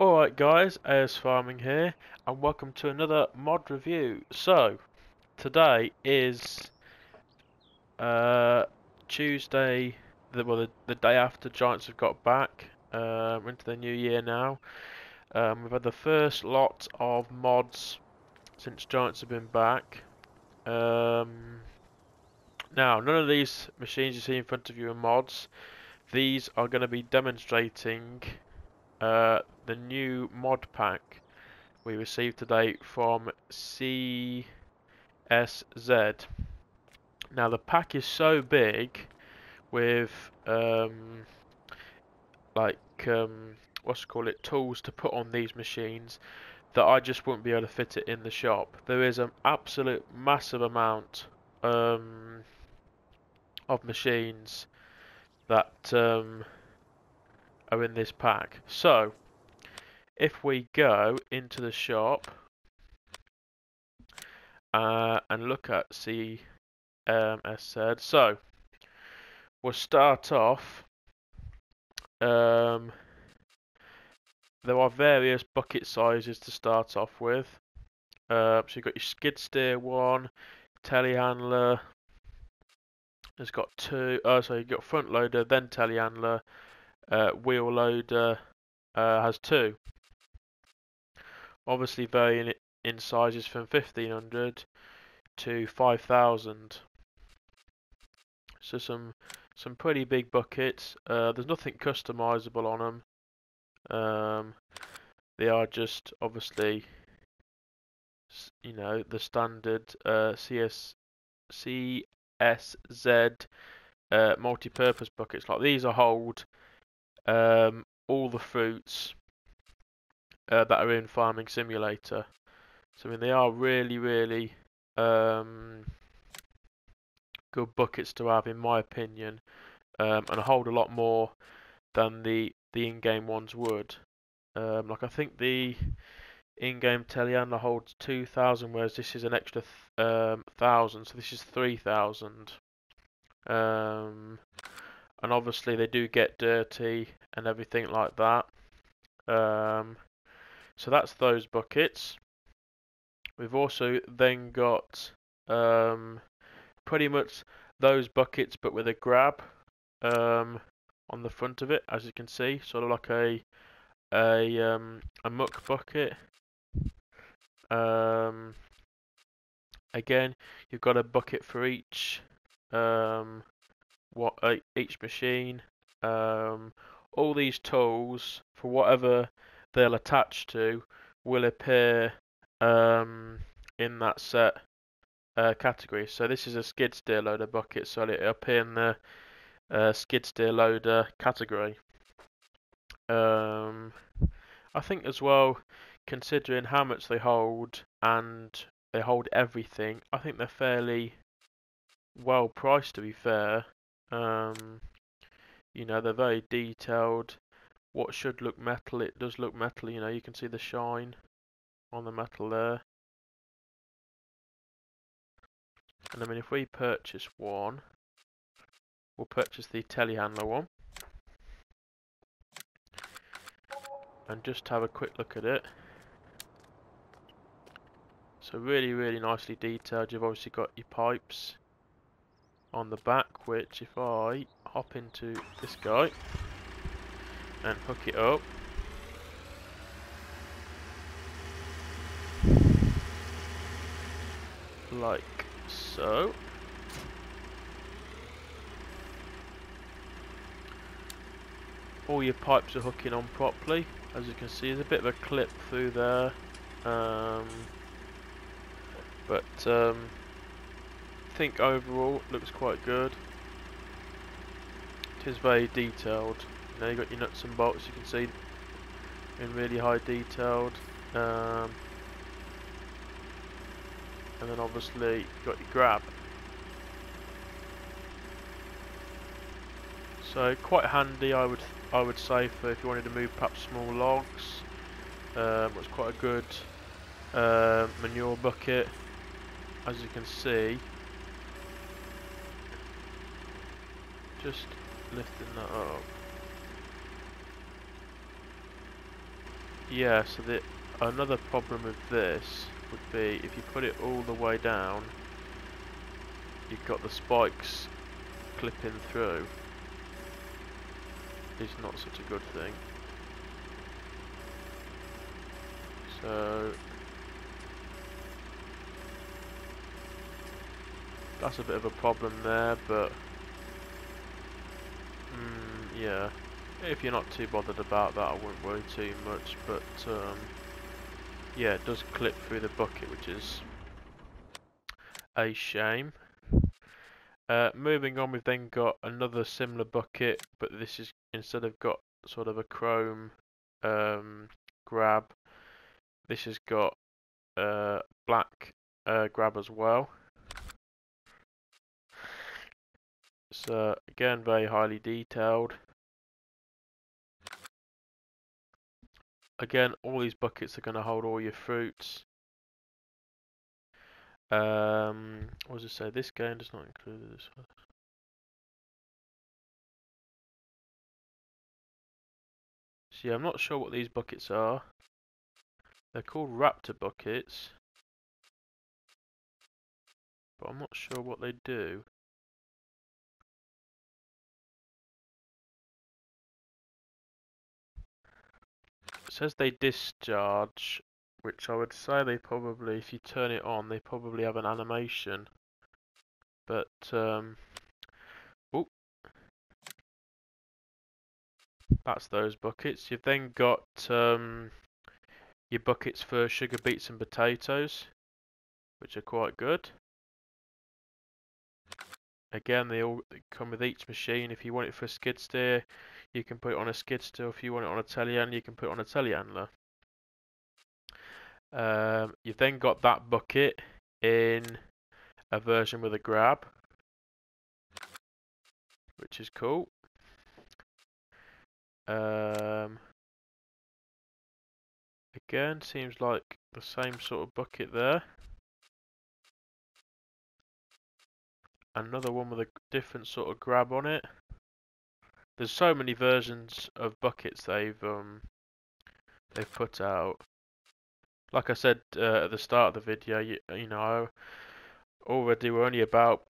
Alright guys, AS Farming here, and welcome to another mod review. So, today is Tuesday, the day after Giants have got back, into the new year now. We've had the first lot of mods since Giants have been back. Now, none of these machines you see in front of you are mods. These are going to be demonstrating the new mod pack we received today from CSZ. Now the pack is so big with tools to put on these machines that I just wouldn't be able to fit it in the shop. There is an absolute massive amount of machines that are in this pack. So if we go into the shop and look at CSZ, so we'll start off. There are various bucket sizes to start off with. So you've got your skid steer one, telehandler. It's got two. So you've got front loader, then telehandler. Wheel loader has two. Obviously varying in sizes from 1,500 to 5,000. So some pretty big buckets. There's nothing customizable on them. They are just obviously, you know, the standard CSZ multi-purpose buckets. Like these are hold all the fruits that are in Farming Simulator. So I mean, they are really good buckets to have in my opinion, and hold a lot more than the in-game ones would. Like I think the in-game telehandler holds 2,000, whereas this is an extra 1,000, so this is 3,000. And obviously they do get dirty and everything like that. So that's those buckets. We've also then got pretty much those buckets but with a grab on the front of it, as you can see, sort of like a muck bucket. Again, you've got a bucket for each each machine. All these tools, for whatever they'll attach to, will appear in that set category. So this is a skid steer loader bucket, so it'll appear in the skid steer loader category. I think as well, considering how much they hold and they hold everything, I think they're fairly well priced, to be fair. You know, they're very detailed. What should look metal, it does look metal. You know, you can see the shine on the metal there. And I mean, if we purchase one, we'll purchase the telehandler one and just have a quick look at it. So really nicely detailed. You've obviously got your pipes on the back, which if I hop into this guy and hook it up, like so, all your pipes are hooking on properly. As you can see, there's a bit of a clip through there, I think overall it looks quite good. It is very detailed. You know, you've got your nuts and bolts, you can see in really high detailed, and then obviously you've got your grab. So quite handy, I would say, for if you wanted to move perhaps small logs. It's quite a good manure bucket, as you can see. just lifting that up. Yeah, so the another problem with this would be if you put it all the way down, you've got the spikes clipping through. It's not such a good thing. So that's a bit of a problem there, but yeah, if you're not too bothered about that, I wouldn't worry too much. But yeah, it does clip through the bucket, which is a shame. Moving on, we've then got another similar bucket, but this is instead of got sort of a chrome grab, this has got black grab as well. So again, very highly detailed. Again, all these buckets are going to hold all your fruits. What does it say? This game does not include this one. So yeah, I'm not sure what these buckets are. They're called Raptor buckets, but I'm not sure what they do. It says they discharge, which I would say they probably, if you turn it on, they probably have an animation. But that's those buckets. You've then got your buckets for sugar beets and potatoes, which are quite good. Again, they all come with each machine. If you want it for a skid steer, you can put it on a skid steer. If you want it on a telehandler, you can put it on a telehandler. You've then got that bucket in a version with a grab, which is cool. Again, seems like the same sort of bucket there. Another one with a different sort of grab on it. There's so many versions of buckets they've put out. Like I said at the start of the video, you know, already we're only about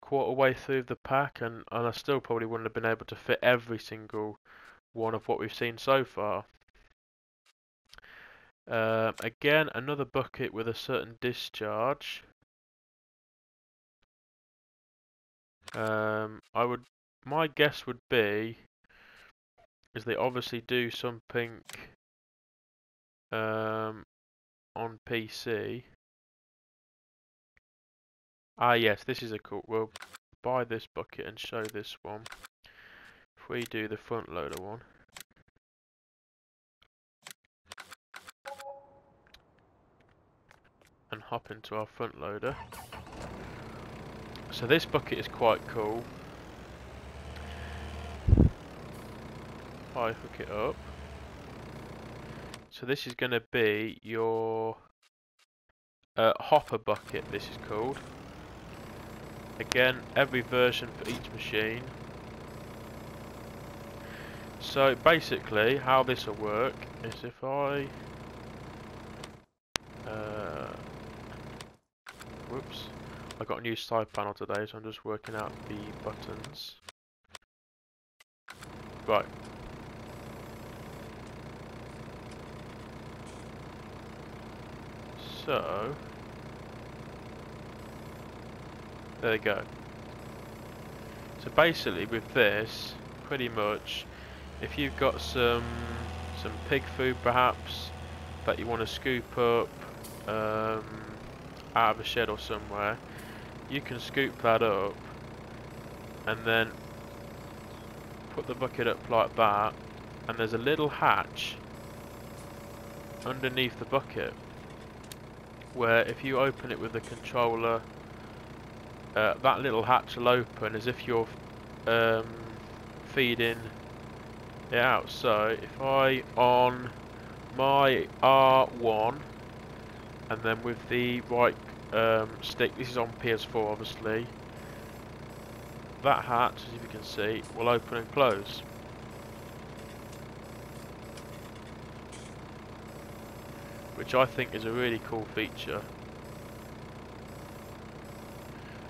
quarter way through the pack, and I still probably wouldn't have been able to fit every single one of what we've seen so far. Again, another bucket with a certain discharge. My guess would be is they obviously do something on PC. Ah yes, this is a cool. We'll buy this bucket and show this one. If we do the front loader one. And hop into our front loader. So this bucket is quite cool. I hook it up. So this is going to be your hopper bucket, this is called. Again, every version for each machine. So basically how this will work is if I whoops, I got a new side panel today, so I'm just working out the buttons. Right. So there you go. So basically with this, pretty much, if you've got some pig food perhaps that you want to scoop up out of a shed or somewhere, you can scoop that up and then put the bucket up like that, and there's a little hatch underneath the bucket where if you open it with the controller, that little hatch will open as if you're feeding it out. So if I on my R1 and then with the right stick, this is on PS4 obviously, that hatch, as you can see, will open and close. Which I think is a really cool feature.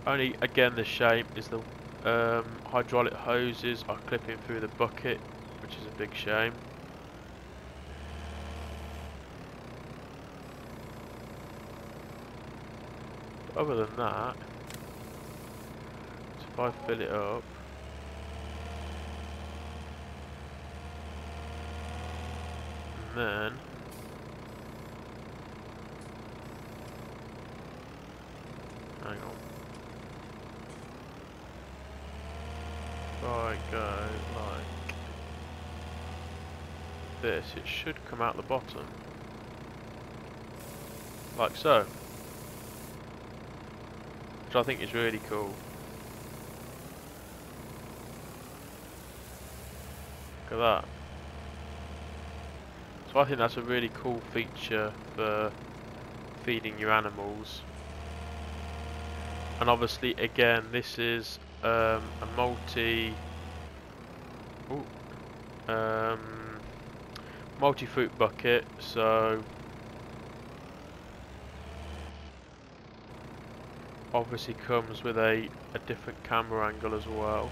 Only, again, the shame is the hydraulic hoses are clipping through the bucket, which is a big shame. But other than that, if I fill it up, and then hang on. If I go like this, it should come out the bottom. Like so. Which I think is really cool. Look at that. So I think that's a really cool feature for feeding your animals. And obviously, again, this is a multi-fruit bucket, so obviously comes with a different camera angle as well.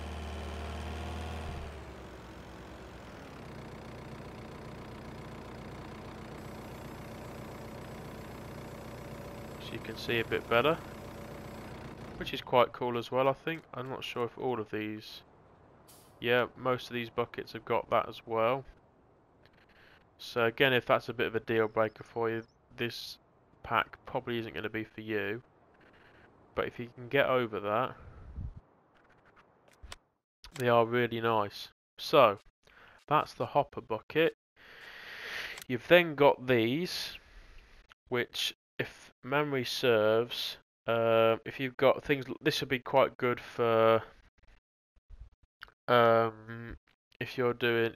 You can see a bit better, which is quite cool as well. I think, I'm not sure if all of these, yeah, most of these buckets have got that as well. So again, if that's a bit of a deal breaker for you, this pack probably isn't going to be for you, but if you can get over that, they are really nice. So that's the hopper bucket. You've then got these, which, if memory serves, if you've got things, this would be quite good for if you're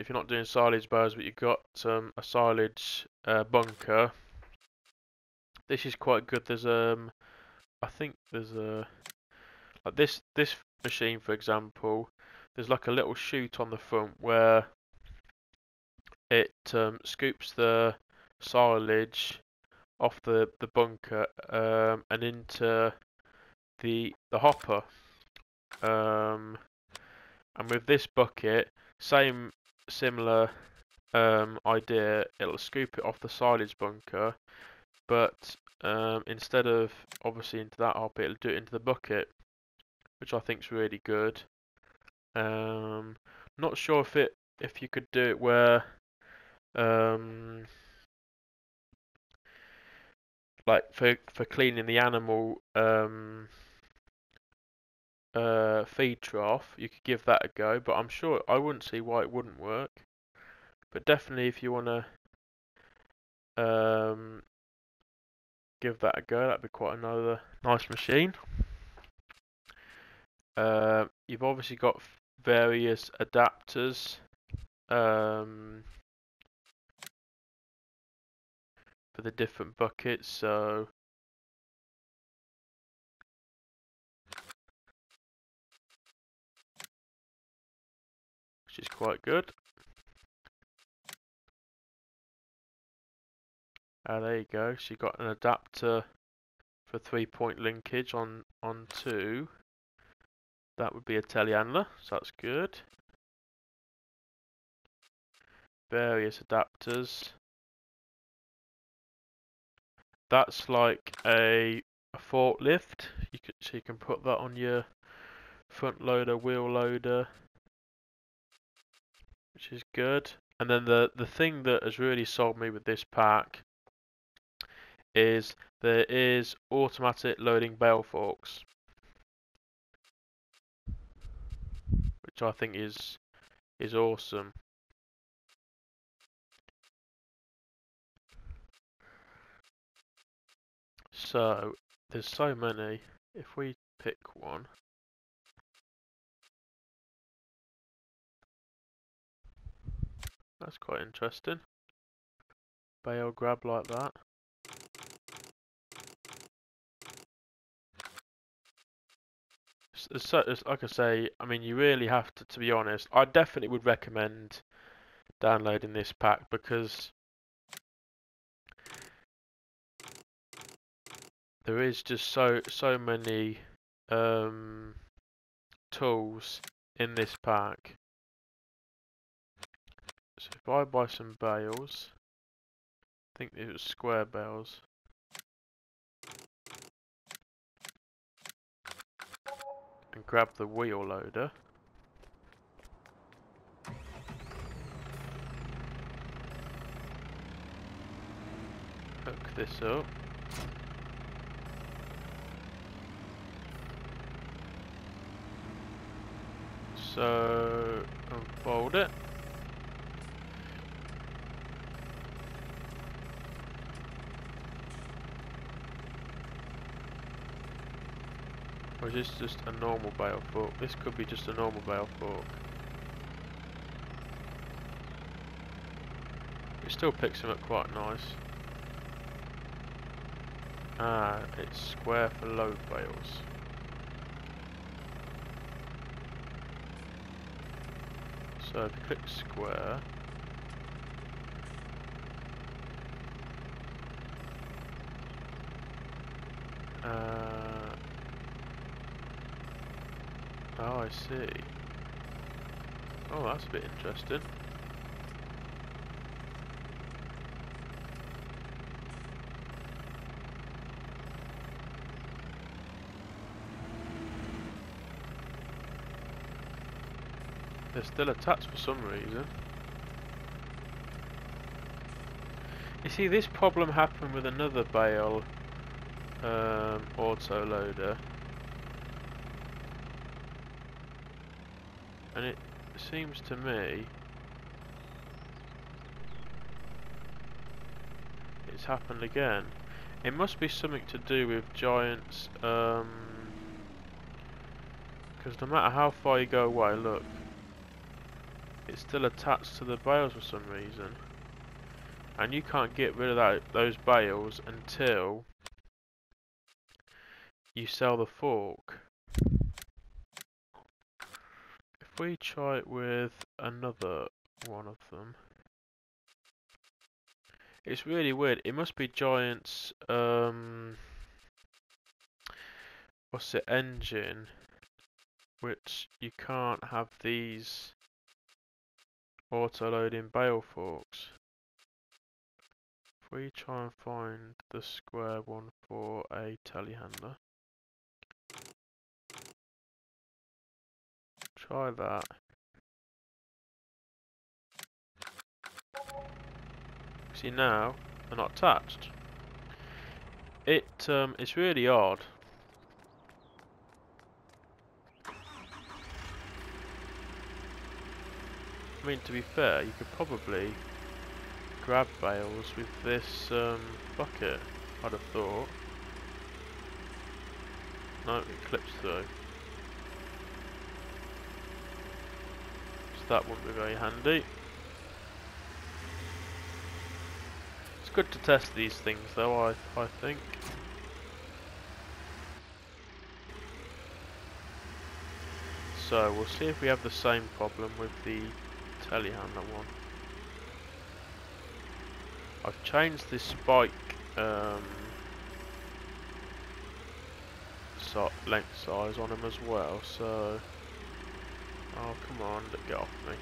not doing silage bales, but you've got a silage bunker. This is quite good. There's I think there's a, like this machine, for example, there's like a little chute on the front where it scoops the silage off the bunker and into the hopper, and with this bucket, similar idea. It'll scoop it off the silage bunker, but instead of obviously into that hopper, it'll do it into the bucket, which I think is really good. Not sure if you could do it where like for cleaning the animal feed trough, you could give that a go, but I'm sure, I wouldn't see why it wouldn't work. But definitely, if you want to give that a go, that'd be quite another nice machine. You've obviously got various adapters for the different buckets, so which is quite good. Ah, there you go. So you've got an adapter for 3-point linkage on two. That would be a telehandler, so that's good. Various adapters. That's like a forklift. So you can put that on your front loader, wheel loader, which is good. And then the thing that has really sold me with this pack is there is automatic loading bale forks, which I think is awesome. So there's so many. If we pick one, that's quite interesting. Bale grab like that. it's like I say, I mean, you really have to be honest, I definitely would recommend downloading this pack, because there is just so many tools in this pack. So if I buy some bales, I think it was square bales. And grab the wheel loader. Hook this up. So unfold it. Or is this just a normal bale fork? This could be just a normal bale fork. It still picks them up quite nice. Ah, it's square for load bales. So if you click square, oh, I see. Oh, that's a bit interesting. They're still attached for some reason. You see, this problem happened with another bale auto loader. And it seems to me it's happened again. It must be something to do with Giants, because no matter how far you go away, look, it's still attached to the bales for some reason. And you can't get rid of those bales until you sell the fork. We try it with another one of them. It's really weird. It must be Giants what's the engine, which you can't have these auto loading bale forks. If we try and find the square one for a telehandler. Try that. See, now they're not attached. It's really odd. I mean, to be fair, you could probably grab bales with this bucket, I'd have thought. No, it clips through. That wouldn't be very handy. It's good to test these things though, I think. So we'll see if we have the same problem with the telehandler one. I've changed this spike length size on them as well, so oh, come on, get off me.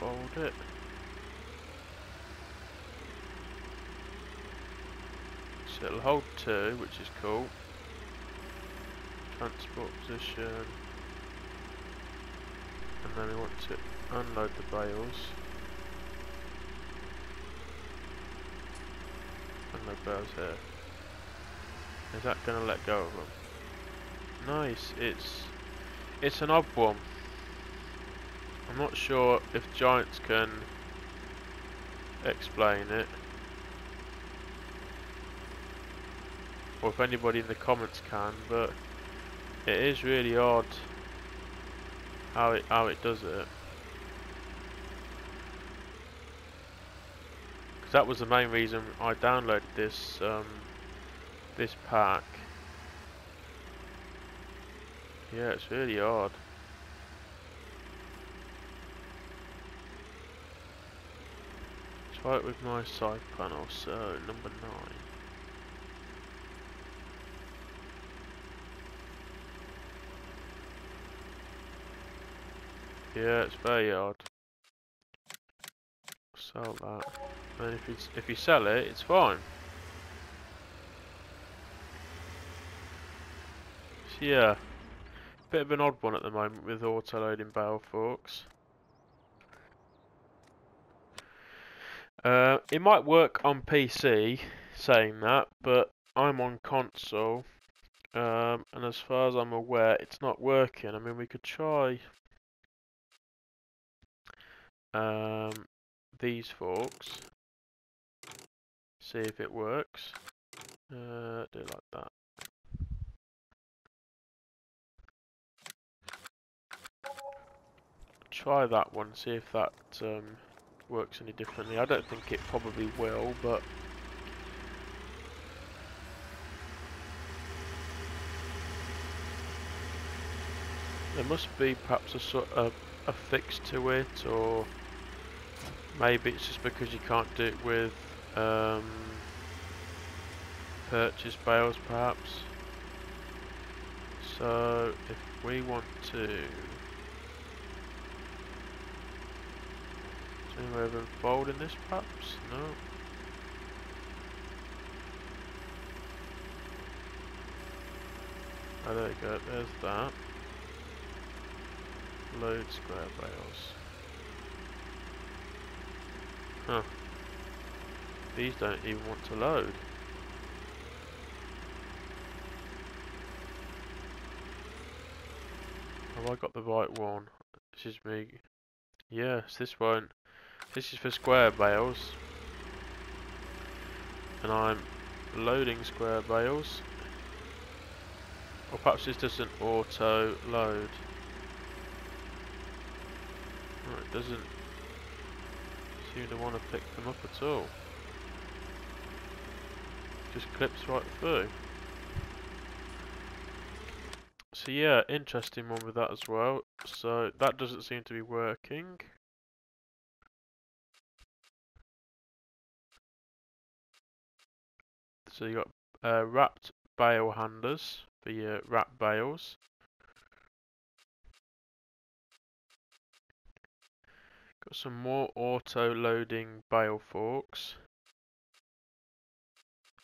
Unfold it. So it'll hold two, which is cool. Transport position. And then we want to unload the bales. Unload bales here. Is that going to let go of them? Nice. It's an odd one. I'm not sure if Giants can explain it, or if anybody in the comments can. But it is really odd. how it does it. Because that was the main reason I downloaded this this pack. Yeah, it's really odd. Try it with my side panel, so number 9. Yeah, it's very odd. Sell that, and if you sell it, it's fine. So yeah, bit of an odd one at the moment with auto loading barrel forks. It might work on PC, saying that, but I'm on console, and as far as I'm aware, it's not working. I mean, we could try. These forks, see if it works. Do it like that. Try that one, see if that works any differently. I don't think it probably will, but there must be perhaps a sort of a fix to it, or maybe it's just because you can't do it with purchase bales perhaps. So if we want to zoom over and fold in this perhaps, no. Oh, there you go, there's that. Load square bales. Huh. These don't even want to load. Have I got the right one? This is me. Yes, this one. This is for square bales. And I'm loading square bales. Or perhaps this doesn't auto load. Oh, it doesn't seem to want to pick them up at all. Just clips right through. So yeah, interesting one with that as well. So that doesn't seem to be working. So you got wrapped bale handlers for your wrap bales. Got some more auto-loading bale forks.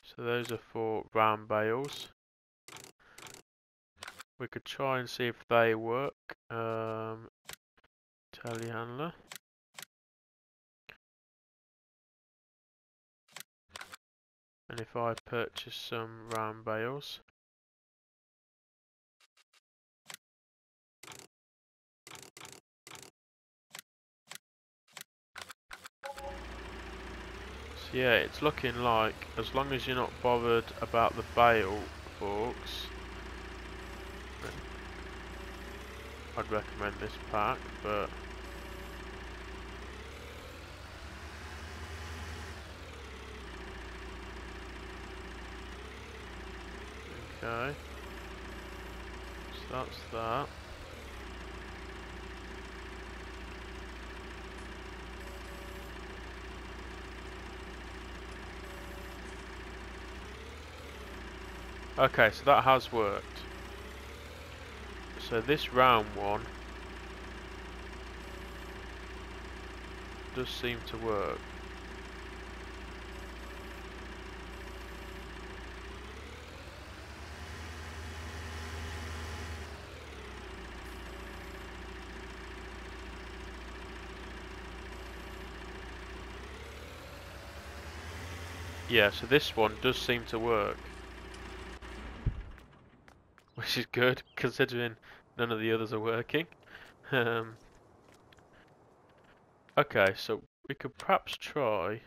So those are for round bales. We could try and see if they work. Telehandler. And if I purchase some round bales. Yeah, it's looking like, as long as you're not bothered about the bale forks, I'd recommend this pack, but okay, so that's that. Okay, so that has worked. So this round one does seem to work. Yeah, so this one does seem to work. Which is good, considering none of the others are working. Okay, so we could perhaps try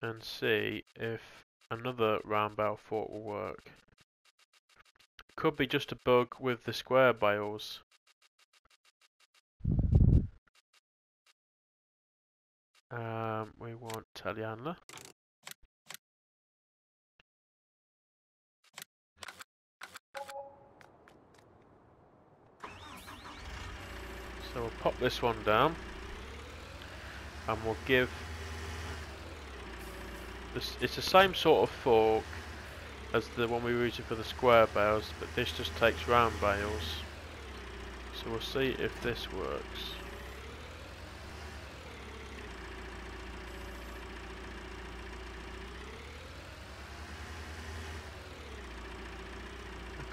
and see if another round bale fork will work. Could be just a bug with the square bales. We want telehandler. So we'll pop this one down and we'll give this, it's the same sort of fork as the one we were using for the square bales, but this just takes round bales. So we'll see if this works.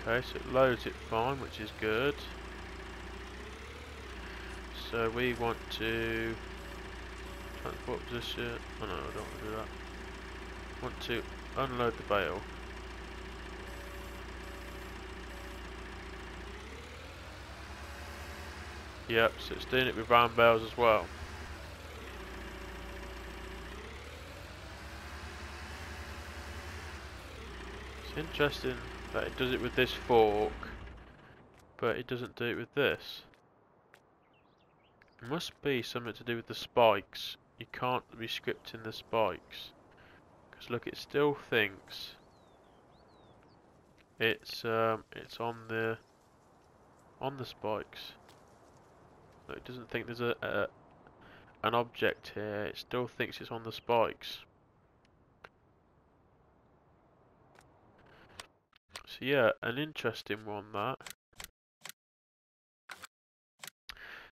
Okay, so it loads it fine, which is good. So we want to transport position. Oh no, I don't want to do that. Want to unload the bale. Yep, so it's doing it with round bales as well. It's interesting that it does it with this fork, but it doesn't do it with this. It must be something to do with the spikes. You can't be scripting the spikes. Because look, it still thinks it's on the spikes. Look, it doesn't think there's an object here. It still thinks it's on the spikes. So yeah, an interesting one that.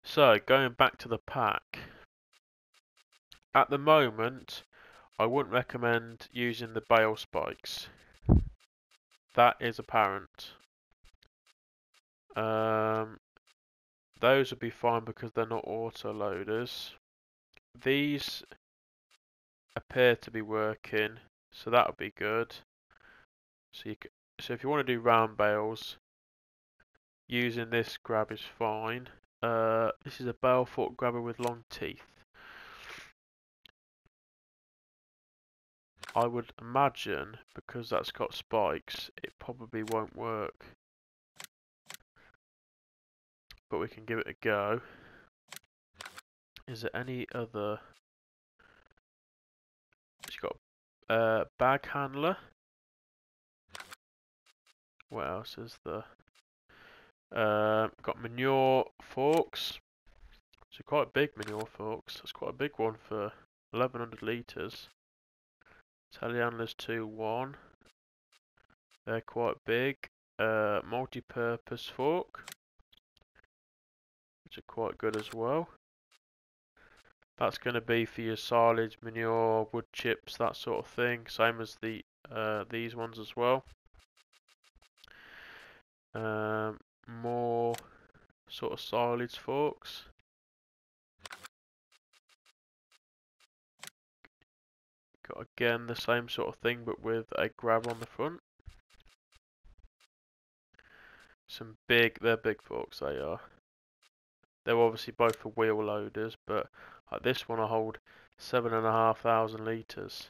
So going back to the pack, at the moment I wouldn't recommend using the bale spikes. That is apparent. Those would be fine because they're not auto loaders. These appear to be working, so that would be good. So if you want to do round bales, using this grab is fine. This is a bale fork grabber with long teeth. I would imagine because that's got spikes, it probably won't work. But we can give it a go. Is there any other? It's got a bag handler. What else is there? Got manure forks. So quite big manure forks. That's quite a big one for 1100 litres. Telehandlers 2-1. They're quite big. Multi-purpose fork, which are quite good as well. That's going to be for your silage, manure, wood chips, that sort of thing. Same as the these ones as well. More sort of silage forks. Got again the same sort of thing but with a grab on the front. Some big, they're big forks, they are. They're obviously both for wheel loaders, but like this one I hold 7,500 litres,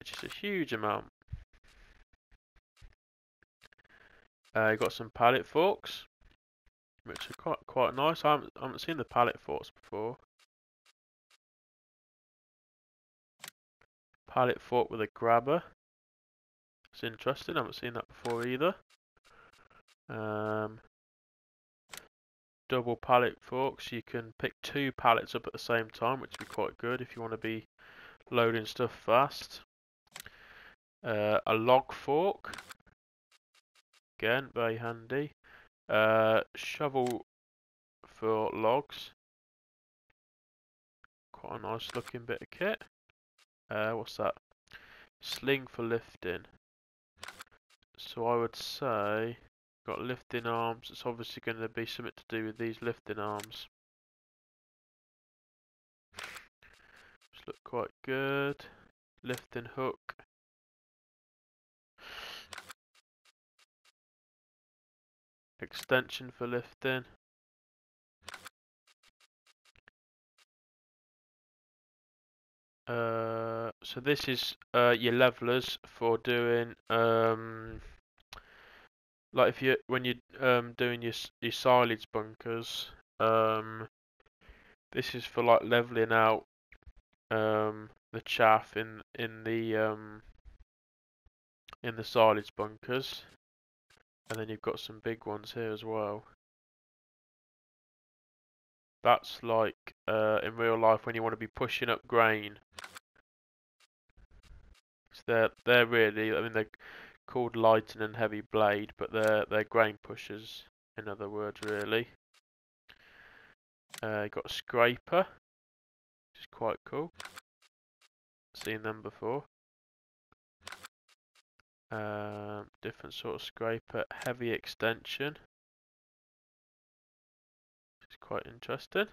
which is a huge amount. You got some pallet forks, which are quite nice. I haven't seen the pallet forks before. Pallet fork with a grabber. It's interesting. I haven't seen that before either. Double pallet forks. You can pick two pallets up at the same time, which would be quite good if you want to be loading stuff fast. A log fork. Again, very handy. Shovel for logs. Quite a nice looking bit of kit. What's that? Sling for lifting. So I would say, got lifting arms. It's obviously going to be something to do with these lifting arms. Just look quite good. Lifting hook. Extension for lifting. So this is your levelers for doing like if you when you're doing your silage bunkers, this is for like leveling out the chaff in the silage bunkers, and then you've got some big ones here as well. That's like in real life when you want to be pushing up grain. So they're really, I mean, they're called light and heavy blade, but they're grain pushers, in other words, really. You've got a scraper, which is quite cool. Seen them before. Different sort of scraper, heavy extension. It's quite interesting.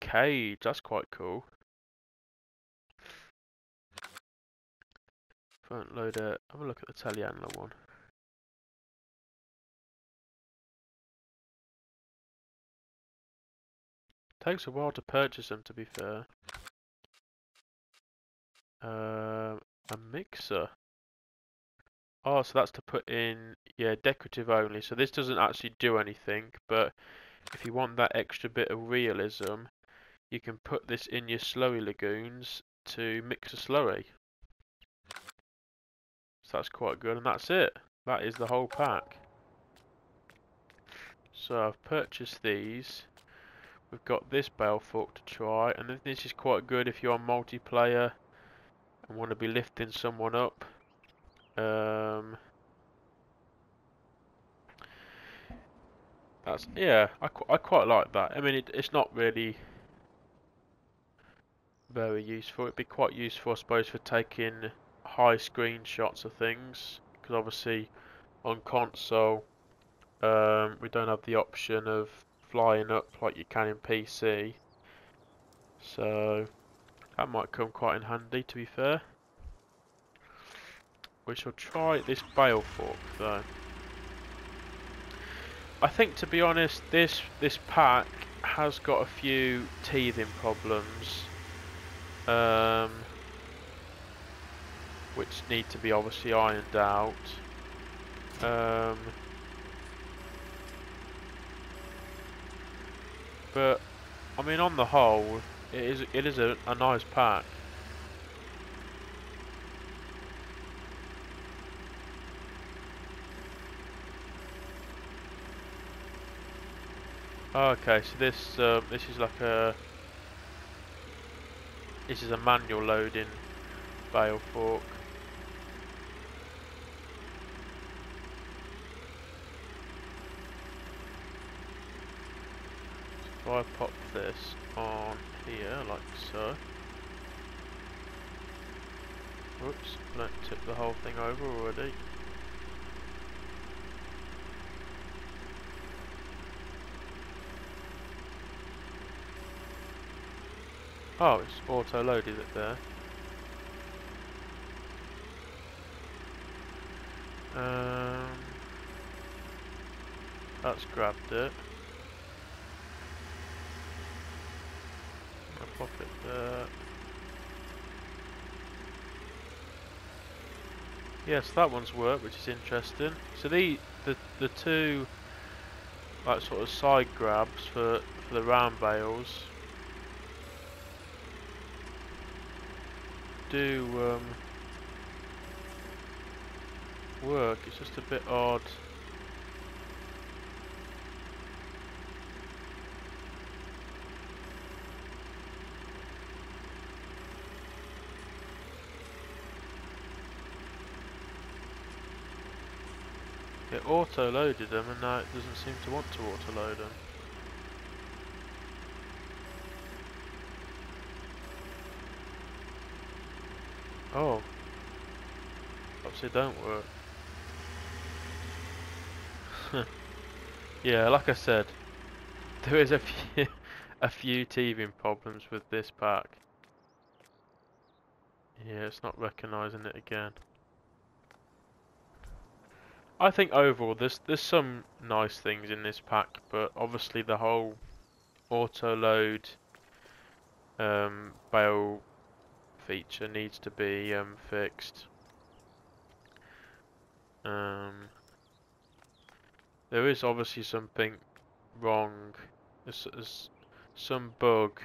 Cage, that's quite cool. Front loader, have a look at the telehandler one. Takes a while to purchase them, to be fair. A mixer. Oh, so that's to put in, yeah, decorative only. So this doesn't actually do anything, but if you want that extra bit of realism, you can put this in your slurry lagoons to mix a slurry. So that's quite good, and that's it. That is the whole pack. So I've purchased these. We've got this bale fork to try, and this is quite good if you're on multiplayer and want to be lifting someone up. That's, yeah, I quite like that. I mean, it's not really very useful. It'd be quite useful, I suppose, for taking high screenshots of things, because obviously on console we don't have the option of flying up like you can in PC, so that might come quite in handy, to be fair. We shall try this bale fork though. I think, to be honest, this pack has got a few teething problems, which need to be obviously ironed out. But I mean, on the whole, it is a nice pack. Okay, so this is like a manual loading bale fork. So if I pop this on here like so. Whoops, don't tip the whole thing over already. Oh, it's auto-loaded it there. That's grabbed it. I'll pop it there. Yes, that one's worked, which is interesting. So the two like sort of side grabs for the round bales do work. It's just a bit odd. It auto-loaded them, and now it doesn't seem to want to auto-load them. Oh, obviously it don't work. Yeah, like I said, there is a few teething problems with this pack. Yeah, it's not recognising it again. I think overall there's some nice things in this pack, but obviously the whole auto load bale feature needs to be fixed. There is obviously something wrong. There's some bug.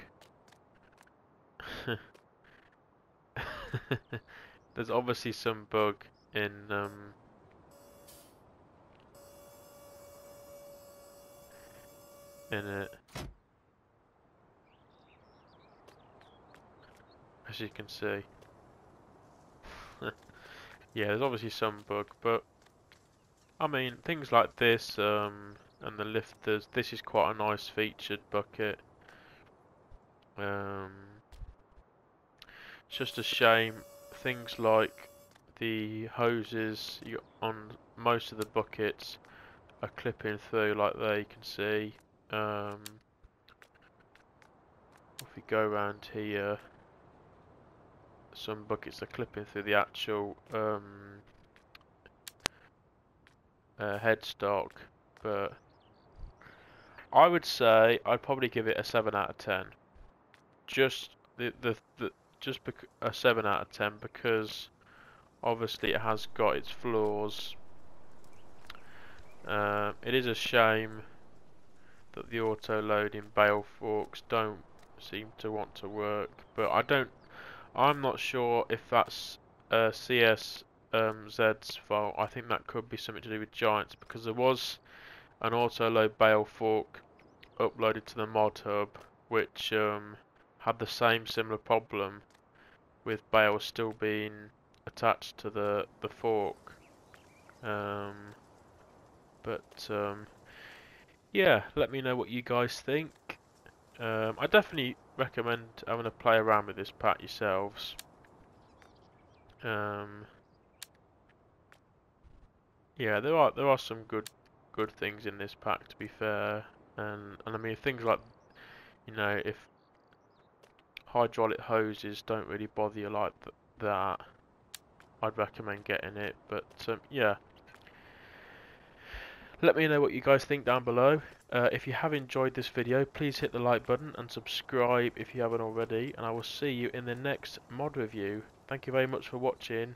There's obviously some bug in it. As you can see. Yeah, there's obviously some bug, but I mean, things like this and the lifters, this is quite a nice featured bucket. It's just a shame things like the hoses on most of the buckets are clipping through, like there you can see. If we go around here, some buckets are clipping through the actual headstock, but I would say I'd probably give it a 7 out of 10. Just a 7 out of 10 because obviously it has got its flaws. It is a shame that the auto loading bale forks don't seem to want to work, but I'm not sure if that's CSZ's fault. I think that could be something to do with Giants, because there was an auto load bale fork uploaded to the mod hub which had the similar problem with bales still being attached to the fork. Yeah, let me know what you guys think. I definitely recommend having a play around with this pack yourselves. Yeah, there are some good things in this pack, to be fair, and I mean things like, you know, if hydraulic hoses don't really bother you like that, I'd recommend getting it. But yeah, let me know what you guys think down below. If you have enjoyed this video, please hit the like button and subscribe if you haven't already, and I will see you in the next mod review. Thank you very much for watching.